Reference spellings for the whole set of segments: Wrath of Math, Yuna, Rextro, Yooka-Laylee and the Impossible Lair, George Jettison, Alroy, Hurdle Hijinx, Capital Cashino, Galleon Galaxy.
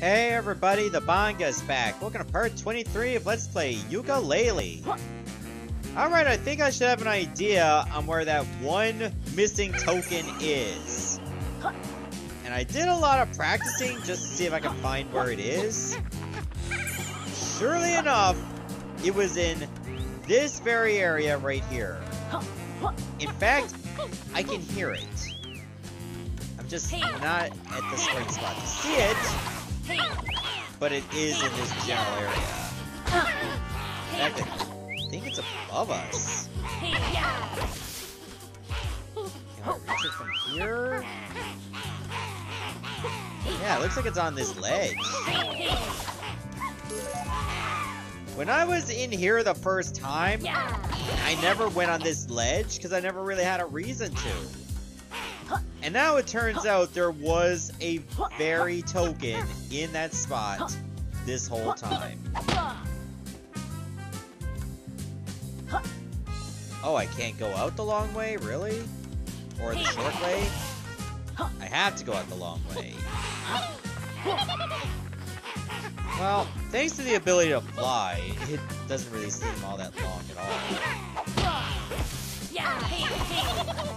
Hey everybody, the Banga's back. Welcome to part 23 of Let's Play Yooka-Laylee. Alright, I think I should have an idea on where that one missing token is. And I did a lot of practicing just to see if I could find where it is. Surely enough, it was in this very area right here. In fact, I can hear it. I'm just not at this right spot to see it. But it is in this general area. I think it's above us. Can I reach it from here? Yeah, it looks like it's on this ledge. When I was in here the first time, I never went on this ledge because I never really had a reason to. And now it turns out there was a very token in that spot this whole time. Oh, I can't go out the long way, really? Or the short way? I have to go out the long way. Well, thanks to the ability to fly, it doesn't really seem all that long at all.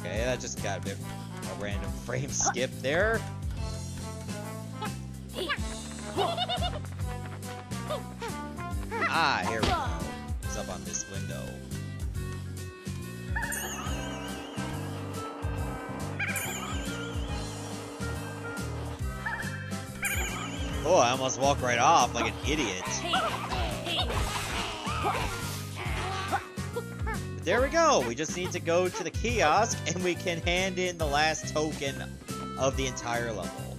Okay, that just got a bit of a random frame skip there. Ah, here we go. It's up on this window. Oh, I almost walked right off like an idiot. There we go, we just need to go to the kiosk and we can hand in the last token of the entire level.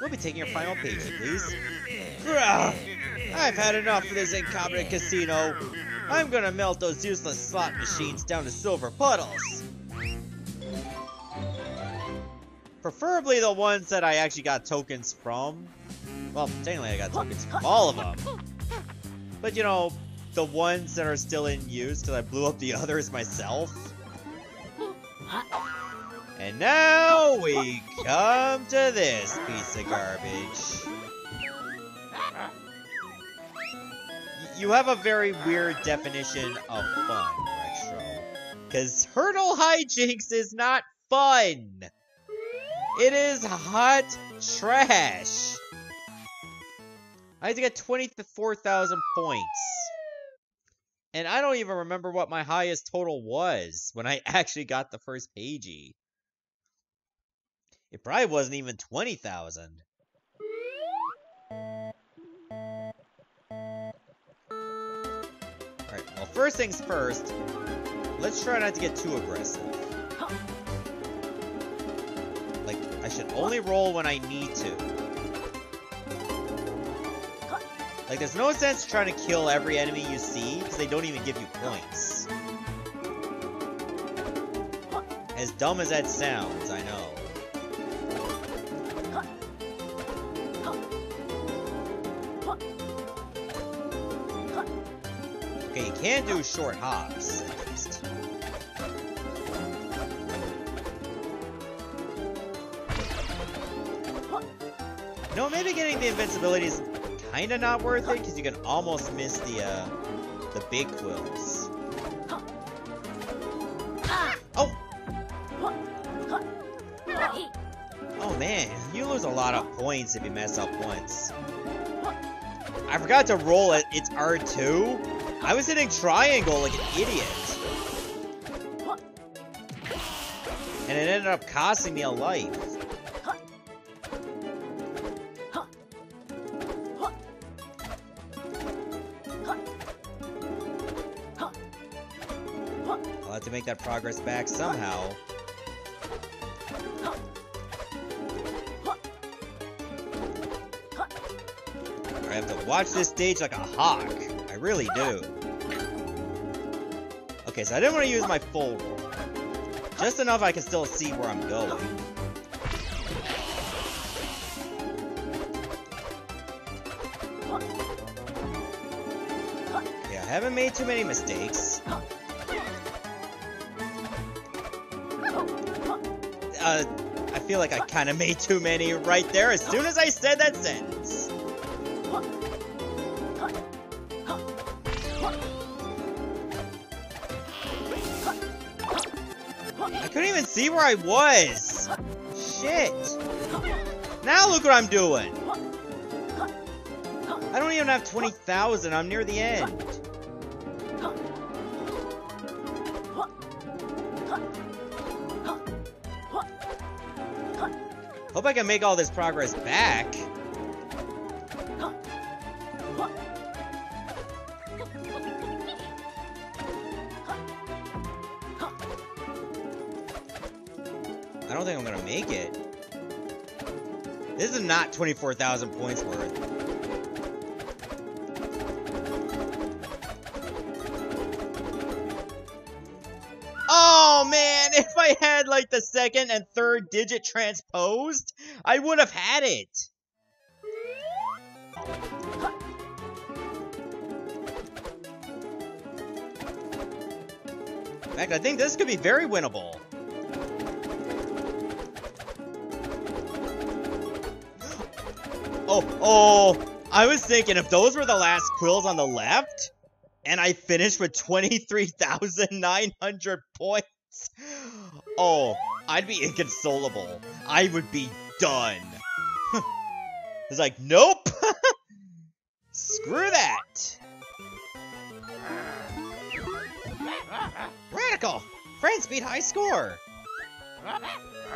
We'll be taking your final payment, please. I've had enough of this incompetent casino. I'm gonna melt those useless slot machines down to silver puddles. Preferably the ones that I actually got tokens from. Well, technically I got tokens from all of them. But you know, the ones that are still in use because I blew up the others myself. And now we come to this piece of garbage. You have a very weird definition of fun, Rextro. Because hurdle hijinks is not fun. It is hot trash. I had to get 24,000 points. And I don't even remember what my highest total was when I actually got the first pagey. It probably wasn't even 20,000. Alright, well first things first, let's try not to get too aggressive. Like, I should only roll when I need to. Like, there's no sense trying to kill every enemy you see, because they don't even give you points. As dumb as that sounds, I know. Okay, you can do short hops, at least. No, maybe getting the invincibility is kinda not worth it, because you can almost miss the big quills. Oh! Oh man, you lose a lot of points if you mess up once. I forgot to roll it, it's R2. I was hitting triangle like an idiot. And it ended up costing me a life. To make that progress back somehow. I have to watch this stage like a hawk. I really do. Okay, so I didn't want to use my full roll. Just enough I can still see where I'm going. Yeah, I haven't made too many mistakes. I feel like I kind of made too many right there as soon as I said that sentence. I couldn't even see where I was. Shit. Now look what I'm doing. I don't even have 20,000. I'm near the end. Hope I can make all this progress back. I don't think I'm gonna make it. This is not 24,000 points worth. Oh man, if I had like the second and third digit transposed, I would have had it. In fact, I think this could be very winnable. Oh, I was thinking if those were the last quills on the left, and I finished with 23,900 points, oh, I'd be inconsolable. I would be done. It's like, nope. Screw that. Radical! France beat high score.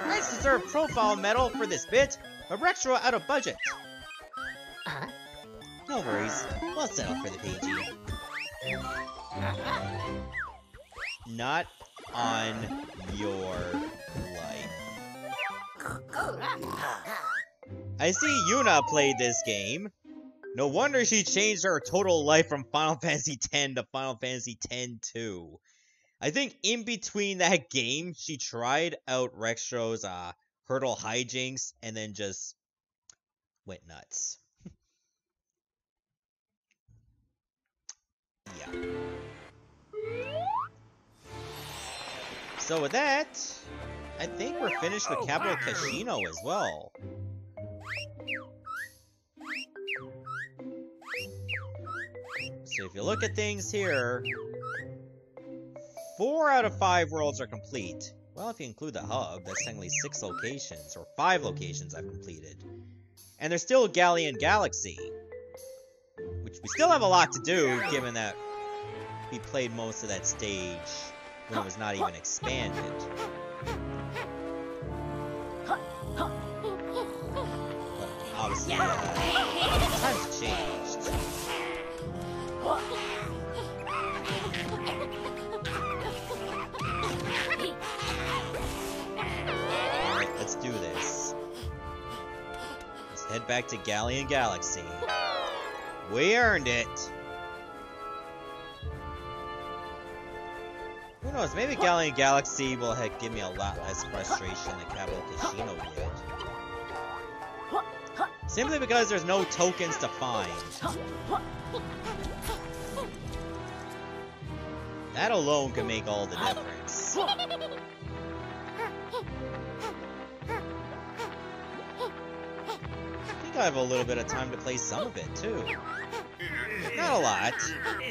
France deserved profile medal for this bit, but Rextro out of budget. No worries, we'll settle for the PG. Not on your life. I see Yuna played this game. No wonder she changed her total life from Final Fantasy X to Final Fantasy X-2. I think in between that game, she tried out Rextro's hurdle hijinks and then just went nuts. Yeah. So with that, I think we're finished with Capital Cashino as well. So if you look at things here, 4 out of 5 worlds are complete. Well, if you include the hub, that's technically 6 locations, or 5 locations I've completed. And there's still Galleon Galaxy, which we still have a lot to do, given that we played most of that stage when it was not even expanded. But obviously, times changed. Alright, let's do this. Let's head back to Galleon Galaxy. We earned it. Who knows, maybe Galleon Galaxy will give me a lot less frustration than Capital Cashino did. Simply because there's no tokens to find. That alone can make all the difference. I have a little bit of time to play some of it, too. Not a lot.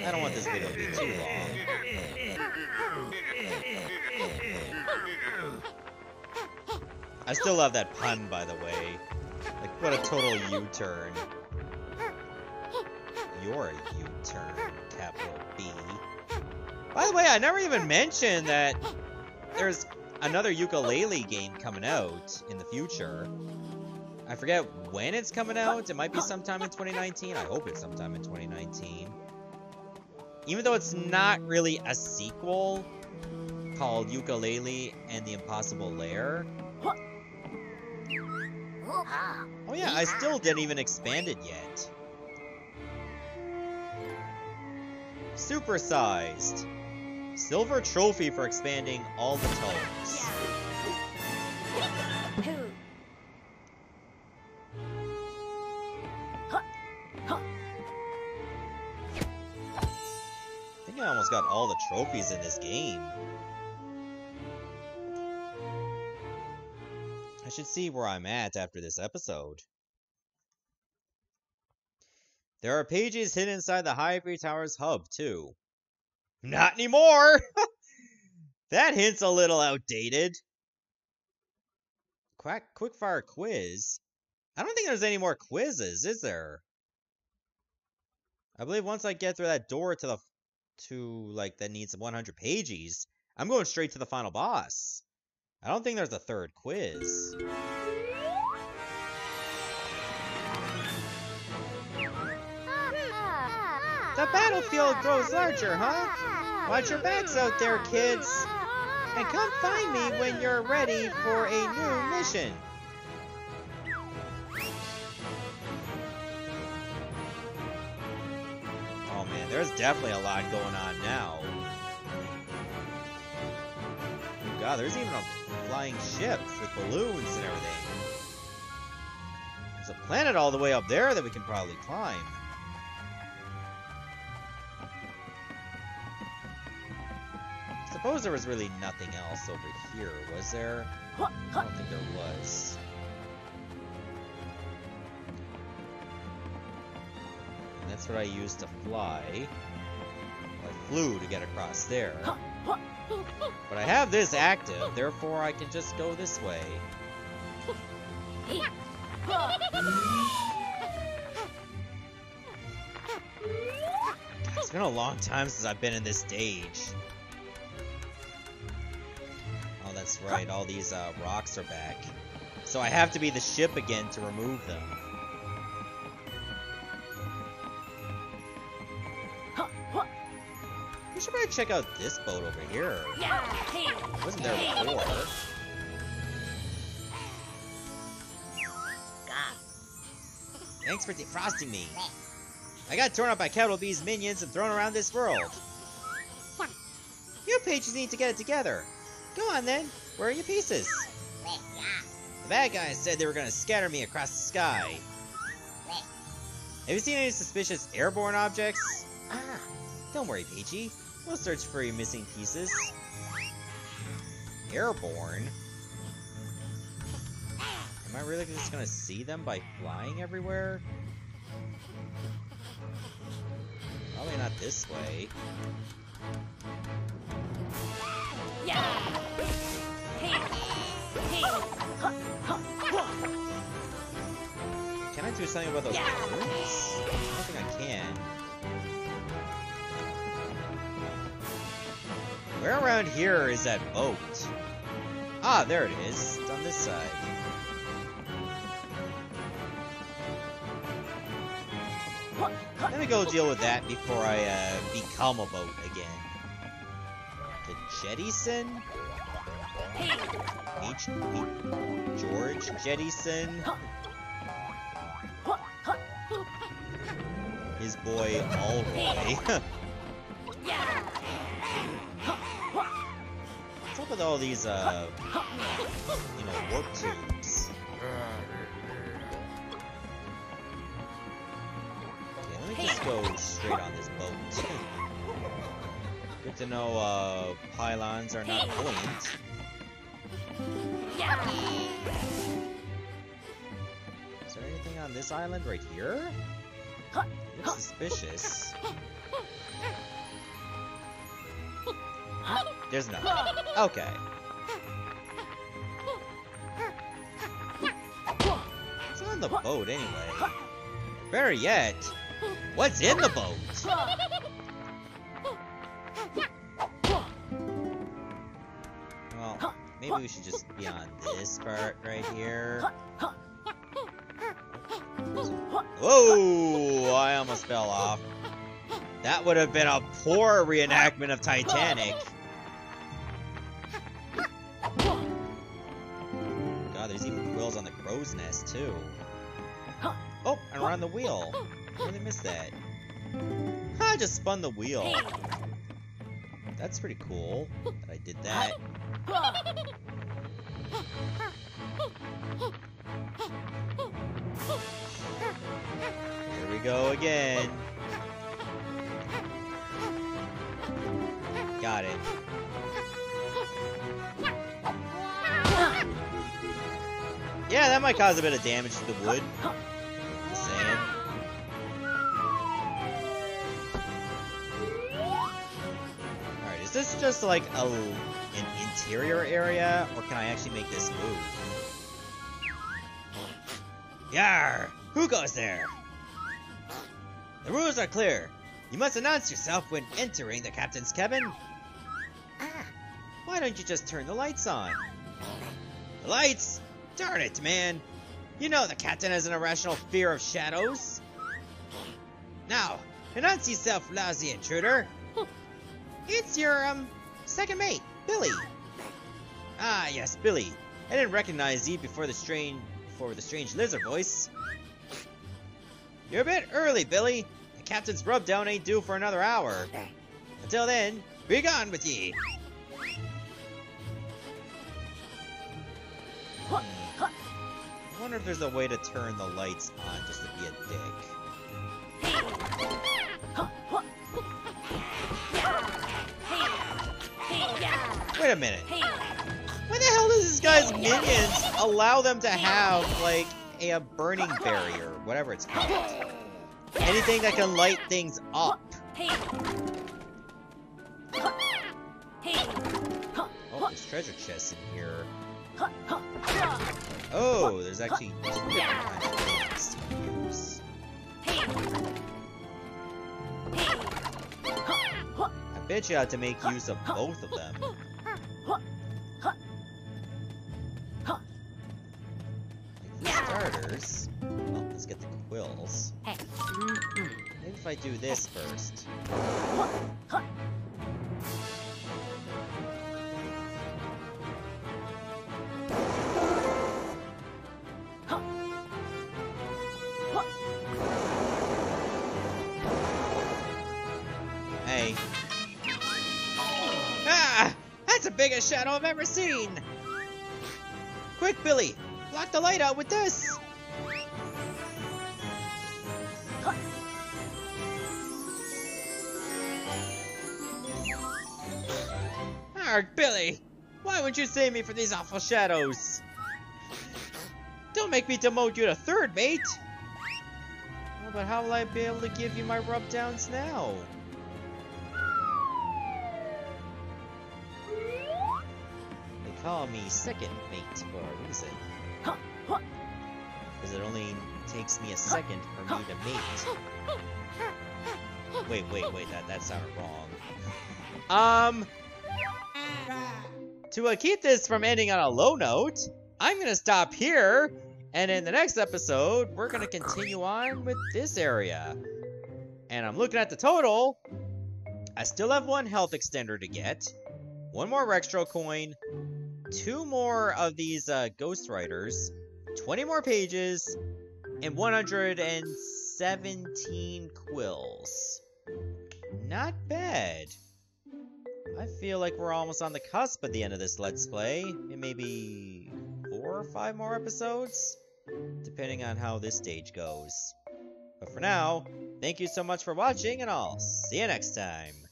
I don't want this video to be too long. I still love that pun, by the way. Like, what a total U-turn. You're a U-turn, capital B. By the way, I never even mentioned that there's another Yooka-Laylee game coming out in the future. I forget when it's coming out. It might be sometime in 2019. I hope it's sometime in 2019. Even though it's not really a sequel called Yooka-Laylee and the Impossible Lair. Oh yeah, I still didn't even expand it yet. Supersized. Silver trophy for expanding all the tomes. I almost got all the trophies in this game. I should see where I'm at after this episode. There are pages hidden inside the Ivory Tower's hub, too. Not anymore! That hint's a little outdated. Quickfire quiz? I don't think there's any more quizzes, is there? I believe once I get through that door to the... that needs 100 pages, I'm going straight to the final boss. I don't think there's a third quiz. The battlefield grows larger, huh? Watch your backs out there, kids. And come find me when you're ready for a new mission. Oh man, there's definitely a lot going on now. Oh god, there's even a flying ship with balloons and everything. There's a planet all the way up there that we can probably climb. I suppose there was really nothing else over here, was there? I don't think there was. And that's what I used to fly. Well, I flew to get across there. But I have this active, therefore I can just go this way. It's been a long time since I've been in this stage. That's right, all these rocks are back. So I have to be the ship again to remove them. We should probably check out this boat over here. It wasn't there before. Thanks for defrosting me. I got torn up by Capital B's minions and thrown around this world. You pages need to get it together. Go on then, where are your pieces? The bad guys said they were gonna scatter me across the sky. Have you seen any suspicious airborne objects? Ah, don't worry, Peachy. We'll search for your missing pieces. Airborne? Am I really just gonna see them by flying everywhere? Probably not this way. Can I do something about those balloons? I don't think I can. Where around here is that boat? Ah, there it is. It's on this side. Let me go deal with that before I become a boat again. The Jettison? George Jettison? His boy, Alroy. What's up with all these, warp tubes? Okay, let me just go straight on this boat. Good to know, pylons are not buoyant. Is there anything on this island right here? It looks suspicious. There's nothing. Okay. What's on the boat anyway? Better yet, what's in the boat? Maybe we should just be on this part right here. Whoa! I almost fell off. That would have been a poor reenactment of Titanic. God, there's even quills on the crow's nest, too. Oh, and we're on the wheel. I really missed that. I just spun the wheel. That's pretty cool that I did that. Here we go again. Got it. Yeah, that might cause a bit of damage to the wood. The sand. Alright, is this just like an interior area, or can I actually make this move? Yarr! Who goes there? The rules are clear. You must announce yourself when entering the captain's cabin. Why don't you just turn the lights on? The lights? Darn it, man. You know the captain has an irrational fear of shadows. Now, announce yourself, lousy intruder. It's your, second mate, Billy. Ah, yes, Billy. I didn't recognize you before the strange lizard voice. You're a bit early, Billy. The captain's rubdown ain't due for another hour. Until then, be gone with ye. I wonder if there's a way to turn the lights on just to be a dick. Wait a minute. Why the hell does this guy's minions allow them to have, like, a burning barrier, whatever it's called? Anything that can light things up. Oh, there's treasure chests in here. Oh, there's actually two different kinds of things to use. I bet you have to make use of both of them. Like the starters. Well, let's get the quills. Maybe if I do this first. Biggest shadow I've ever seen! Quick, Billy! Block the light out with this! Arrgh, Billy! Why would you save me from these awful shadows? Don't make me demote you to third mate! Well, but how will I be able to give you my rubdowns now? Call me second mate for a reason. Because it only takes me a second for me to mate. Wait, that sounded wrong. To keep this from ending on a low note, I'm gonna stop here, and in the next episode, we're gonna continue on with this area. And I'm looking at the total. I still have one health extender to get, one more Rextro coin, 2 more of these Ghost Riders, 20 more pages, and 117 quills. Not bad. I feel like we're almost on the cusp at the end of this Let's Play, in maybe 4 or 5 more episodes, depending on how this stage goes. But for now, thank you so much for watching, and I'll see you next time.